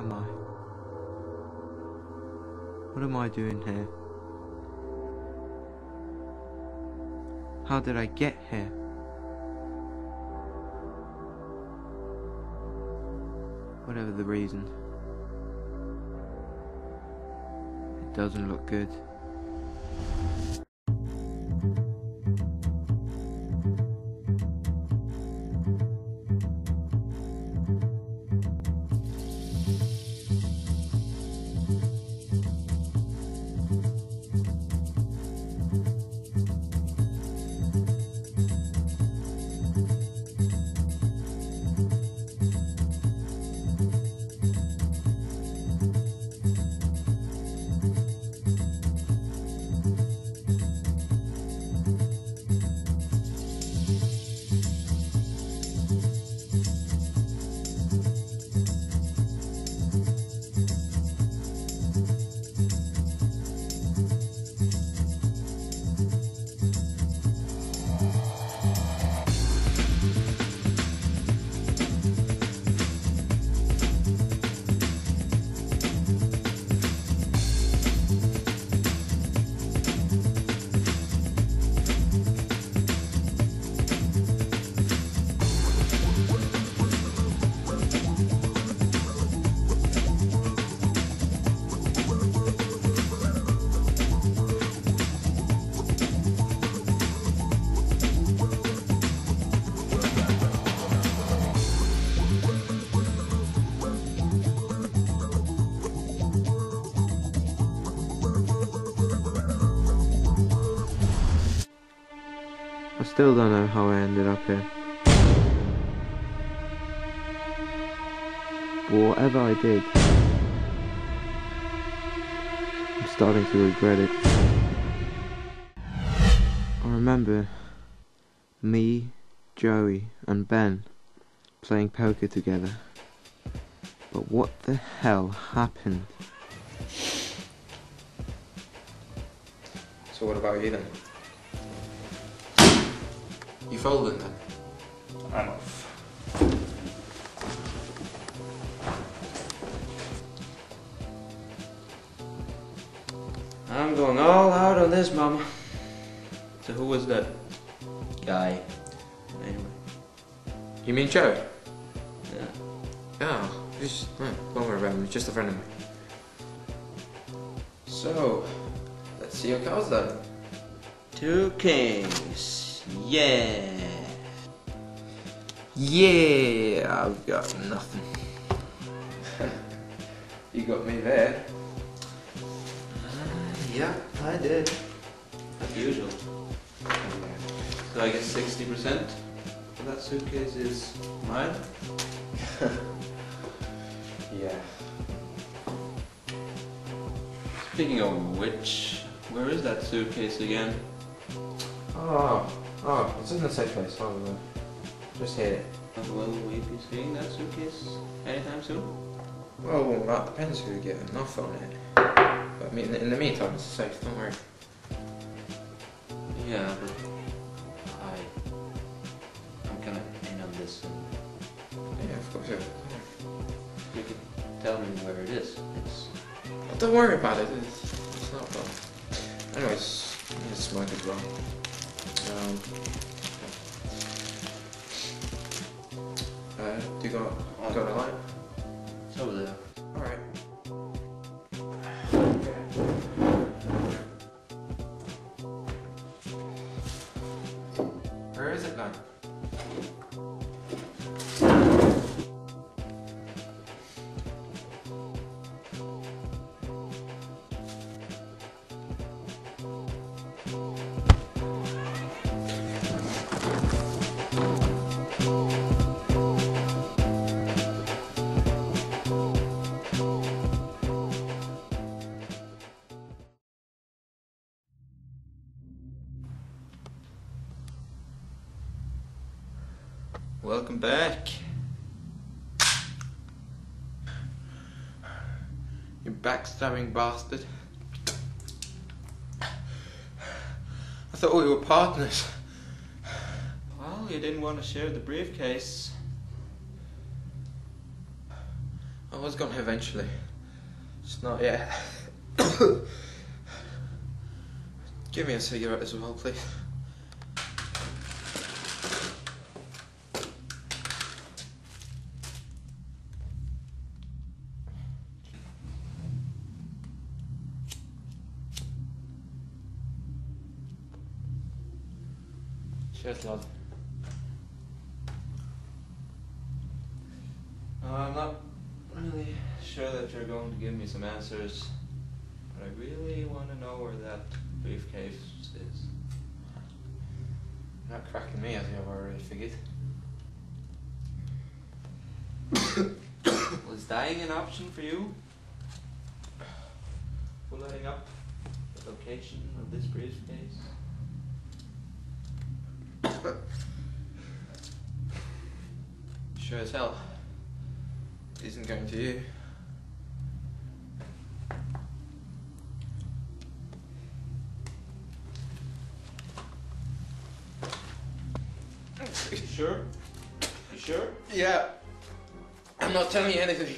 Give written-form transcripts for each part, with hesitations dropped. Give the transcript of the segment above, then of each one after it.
am I? What am I doing here? How did I get here? Whatever the reason, it doesn't look good. I still don't know how I ended up here. But whatever I did, I'm starting to regret it. I remember me, Joey and Ben playing poker together. But what the hell happened? So what about you then? You folded then? I'm off. I'm going all out on this, Mama. So who was that guy? Anyway. You mean Joey? Yeah. Oh, don't worry about him, he's just a friend of mine. So, let's see your cards then. 2 kings. Yeah. Yeah, I've got nothing. You got me there. Yeah, I did. As usual. So I get 60%. That suitcase is mine. Yeah. Speaking of which, where is that suitcase again? Oh. Oh, it's in the safe place, hold on. Just hit it. Will we be seeing that suitcase anytime soon? Well, that depends who get enough on it. But I mean, in the meantime, it's safe, don't worry. Yeah, but I'm gonna end on this. Yeah, of course. You can tell me where it is. Don't worry about it, it's not fun. Anyways, I need to smoke as well. Do you got a light? It's over there. Alright. Where is it now? Welcome back. You backstabbing bastard. I thought we were partners. Well, you didn't want to share the briefcase. Oh I was going to eventually. It's not yet. Give me a cigarette as well, please. Cheers, lad. I'm not really sure that you're going to give me some answers, but I really want to know where that briefcase is. You're not cracking me, as you have already figured. Was dying an option for you? Pulling up the location of this briefcase? Sure as hell isn't going to you. You sure? You sure? Yeah. I'm not telling you anything.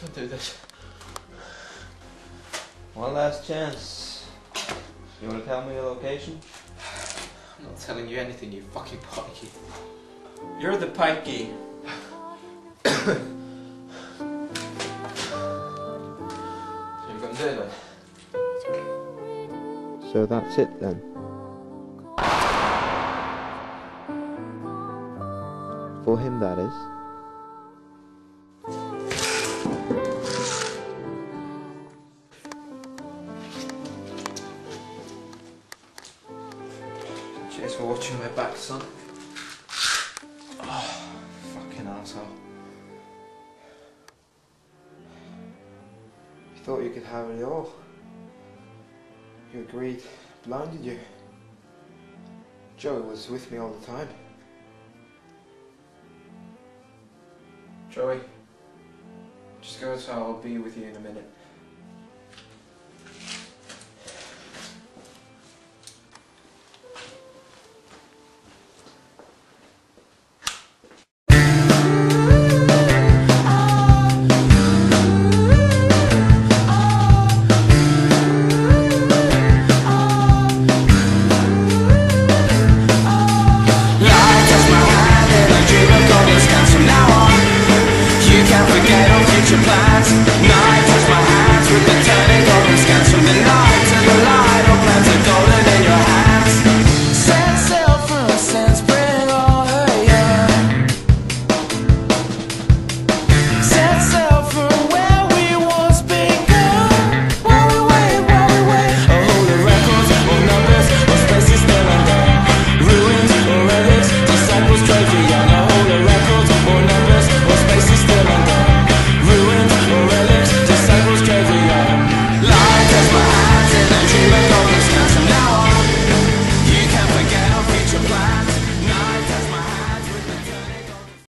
Don't do this. One last chance. You want to tell me your location? I'm not telling you anything, you fucking pikey. You're the pikey. So that's it then. For him, that is. Cheers for watching my back, son. Oh, fucking asshole. You thought you could have it all. You agreed, blinded you. Joey was with me all the time. Joey, just go, so I'll be with you in a minute.